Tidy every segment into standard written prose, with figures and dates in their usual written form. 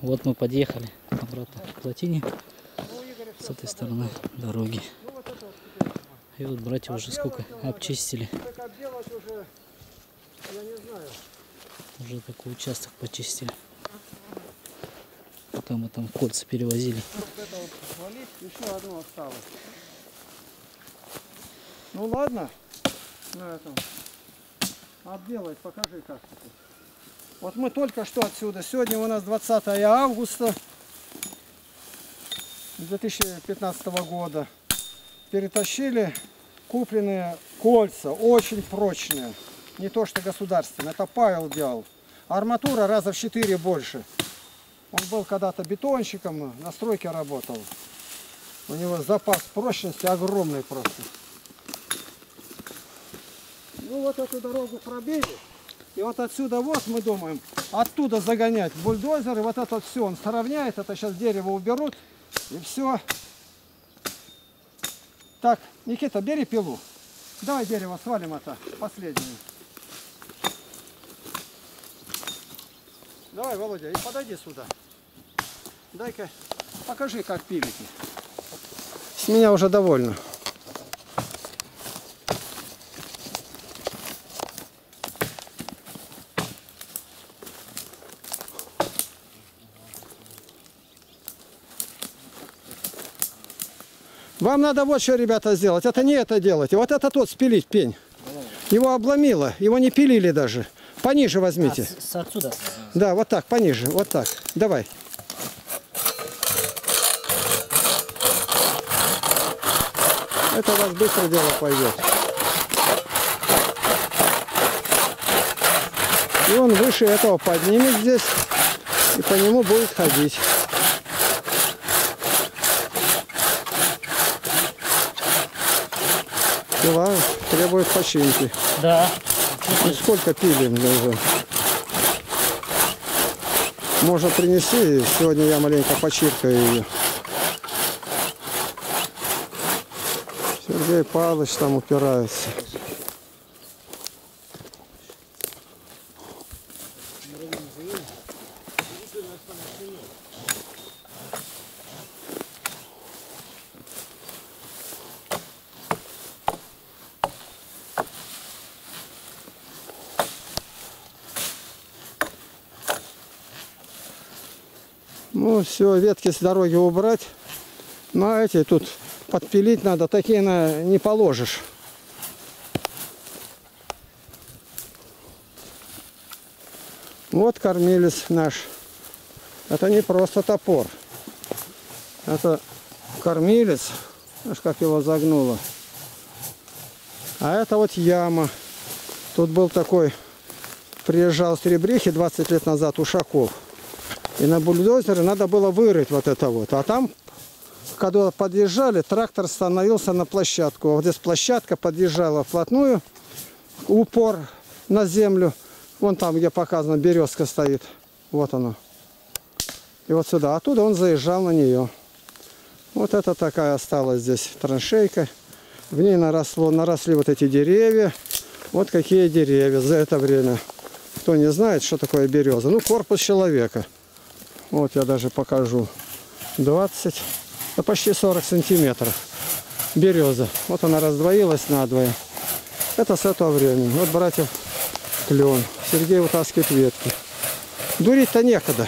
Вот мы подъехали обратно к плотине с этой стороны дороги. И вот братья уже сколько обчистили. Уже такой участок почистили. Пока мы там кольца перевозили. Еще одно осталось. Ну ладно, на этом. Отделай, покажи, как это. Вот мы только что отсюда. Сегодня у нас 20 августа 2015 года. Перетащили купленные кольца, очень прочные. Не то что государственные, это Павел делал. Арматура раза в 4 больше. Он был когда-то бетонщиком, на стройке работал. У него запас прочности огромный просто. Ну вот эту дорогу пробили. И вот отсюда вот мы думаем, оттуда загонять бульдозер. И вот это вот все он сравняет. Это сейчас дерево уберут. И все. Так, Никита, бери пилу. Давай дерево свалим это, последнее. Давай, Володя, и подойди сюда. Дай-ка, покажи, как пилите. С меня уже довольно. Вам надо вот что, ребята, сделать. Это не это делать. Вот этот вот спилить пень. Его обломило. Его не пилили даже. Пониже возьмите. Отсюда. Да, вот так, пониже. Вот так. Давай. Это у вас быстро дело пойдет. И он выше этого поднимет здесь. И по нему будет ходить. Пила требует починки. Да. И сколько пилим уже. Можно принести. Сегодня я маленько почиркаю ее. Сергей Павлович там упирается. Ну, все, ветки с дороги убрать. Ну, а эти тут подпилить надо. Такие не положишь. Вот кормилец наш. Это не просто топор. Это кормилец. Аж как его загнуло. А это вот яма. Тут был такой, приезжал с Ребрихи 20 лет назад у Шаков. И на бульдозере надо было вырыть вот это вот. А там, когда подъезжали, трактор становился на площадку. Вот здесь площадка подъезжала вплотную, упор на землю. Вон там, где показано, березка стоит. Вот она. И вот сюда. Оттуда он заезжал на нее. Вот это такая осталась здесь траншейка. В ней наросли вот эти деревья. Вот какие деревья за это время. Кто не знает, что такое береза. Ну, корпус человека. Вот я даже покажу. 20, да почти 40 сантиметров береза. Вот она раздвоилась надвое. Это с этого времени. Вот, братья, клен. Сергей вытаскивает ветки. Дурить-то некогда.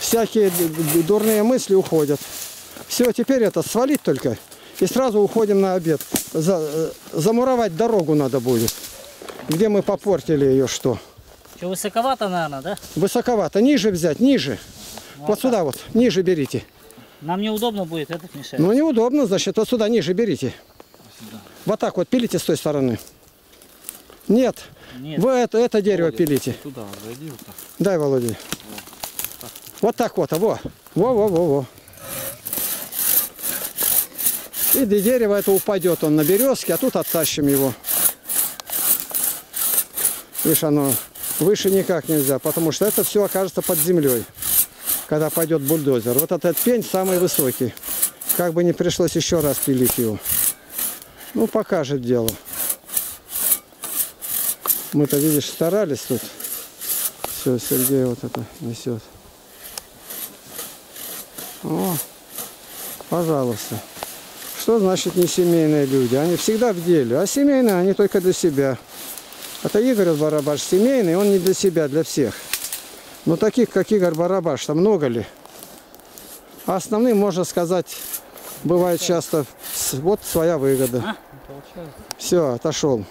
Всякие дурные мысли уходят. Все, теперь это свалить только. И сразу уходим на обед. Замуровать дорогу надо будет. Где мы попортили ее что? Что, высоковато, наверное, да? Высоковато. Ниже взять, ниже. Вот, вот сюда вот, ниже берите. Нам неудобно будет, этот мешает. Ну, неудобно, значит, вот сюда ниже берите. Сюда. Вот так вот пилите с той стороны. Нет, нет. Вы это дерево, Володя, пилите. Туда, зайди вот так. Дай, Володя. Вот так вот, во. Во-во-во-во. И дерево это упадет, он на березке, а тут оттащим его. Видишь, оно... Выше никак нельзя, потому что это все окажется под землей, когда пойдет бульдозер. Вот этот пень самый высокий. Как бы не пришлось еще раз пилить его. Ну, покажет дело. Мы-то, видишь, старались тут. все, Сергей вот это несет. О, пожалуйста. Что значит не семейные люди? Они всегда в деле. А семейные они только для себя. Это Игорь Барабаш семейный, он не для себя, для всех. Но таких, как Игорь Барабаш, там много ли? А основным, можно сказать, бывает часто вот своя выгода. Все, отошел.